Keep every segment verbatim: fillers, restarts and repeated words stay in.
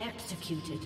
Executed.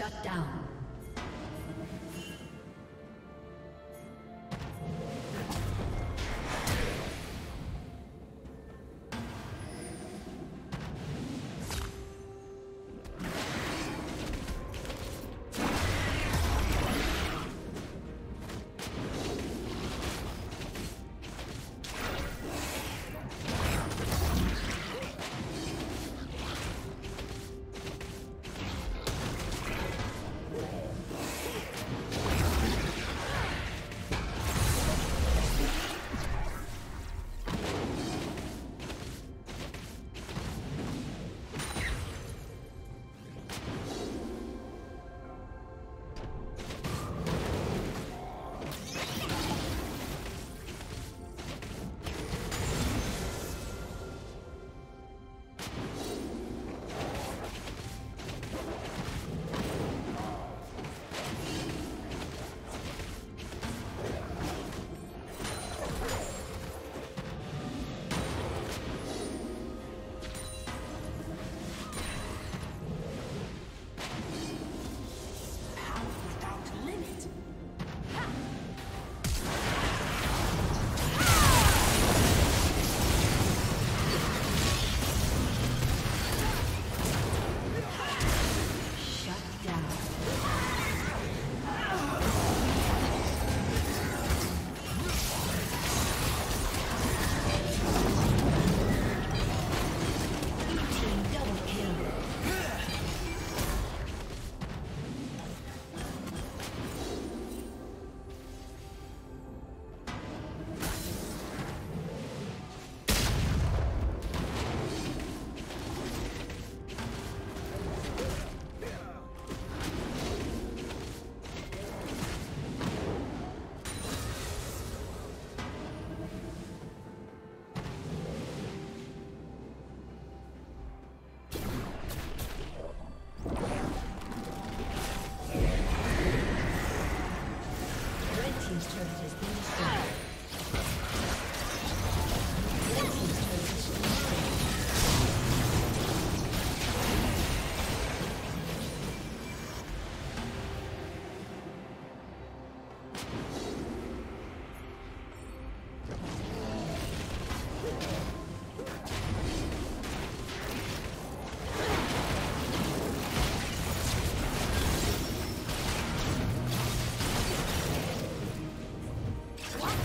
Shut down. What?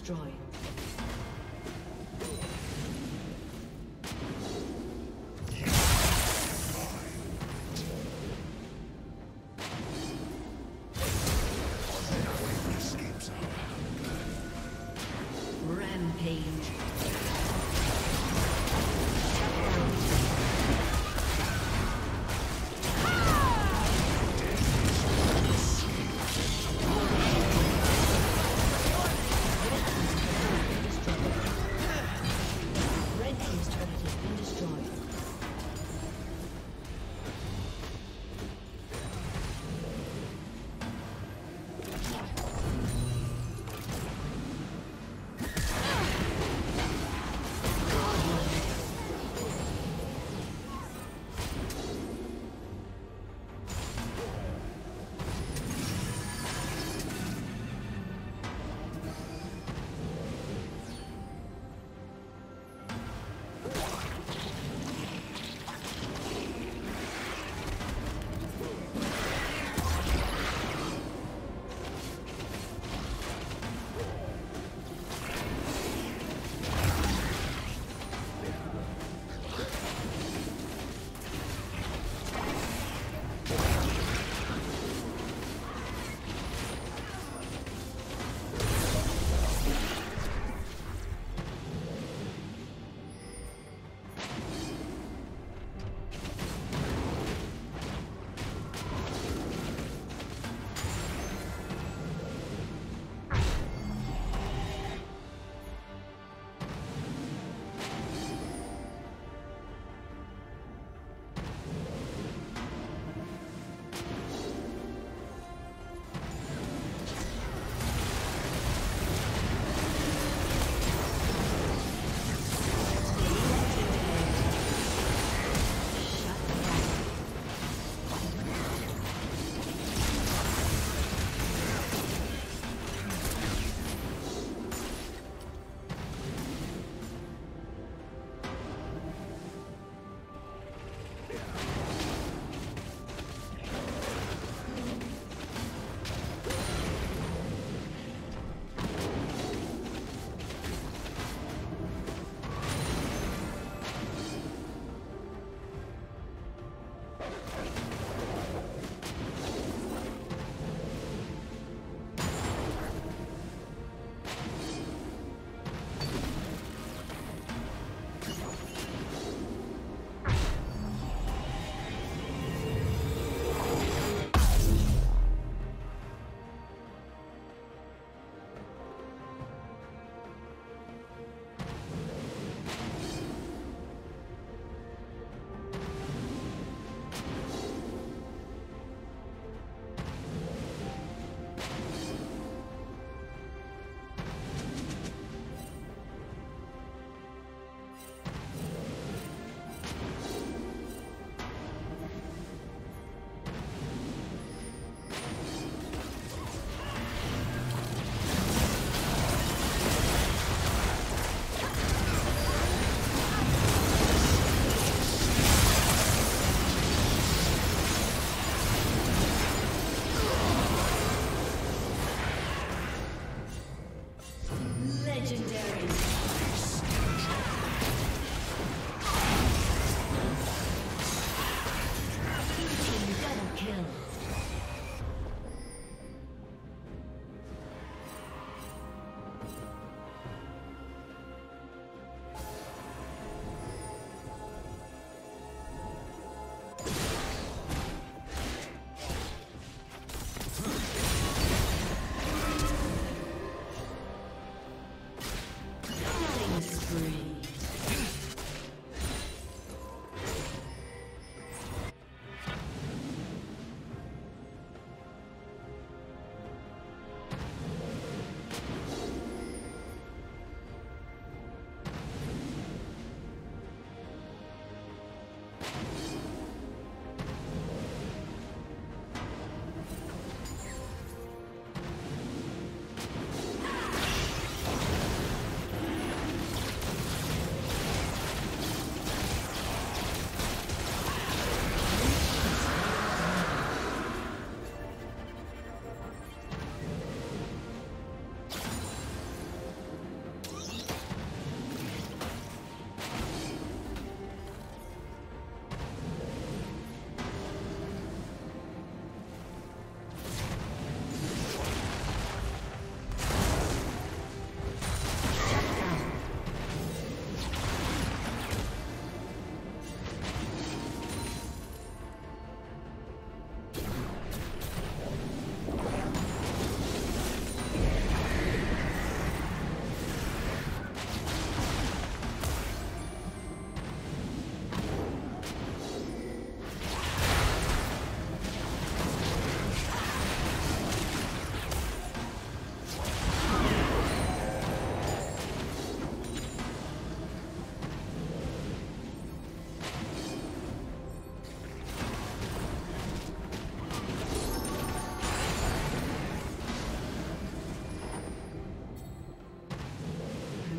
destroyed.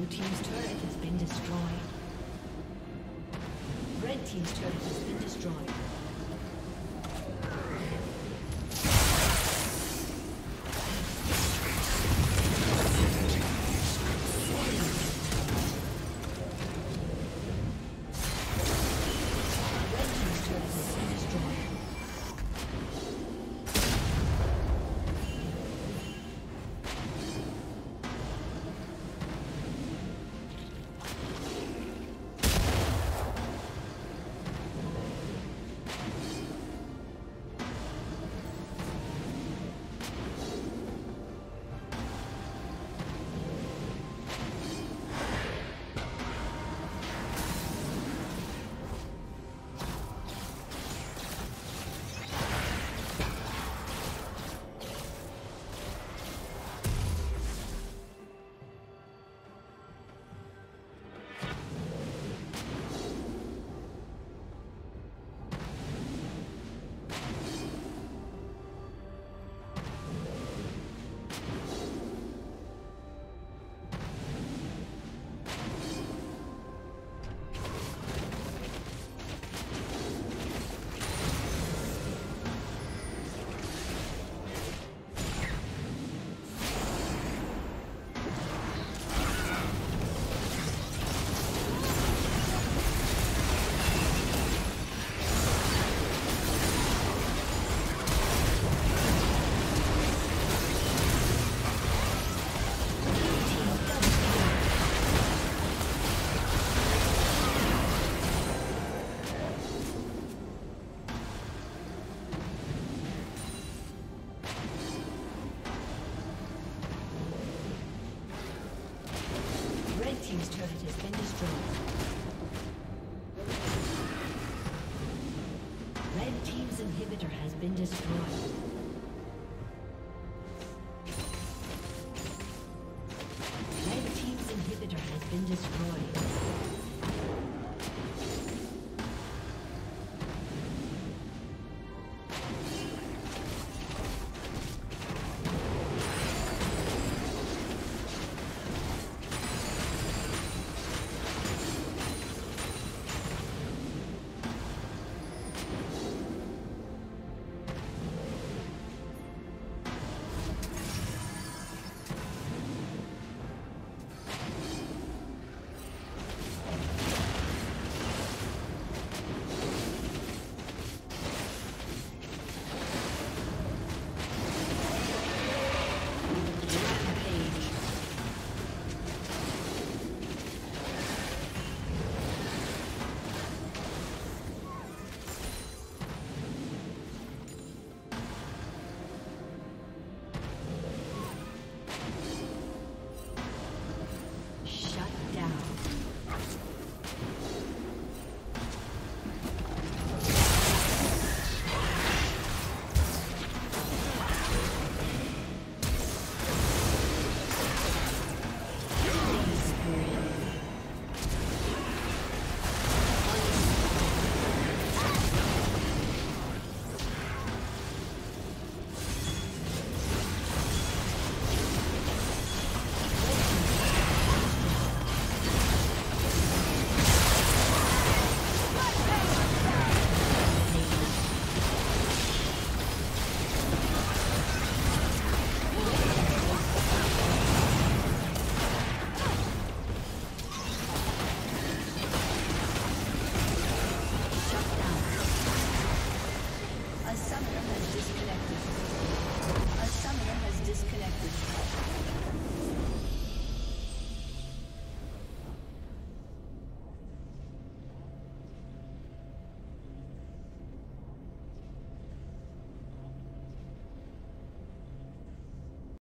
Blue team's turret has been destroyed. Red team's turret has been destroyed. Inhibitor has been destroyed.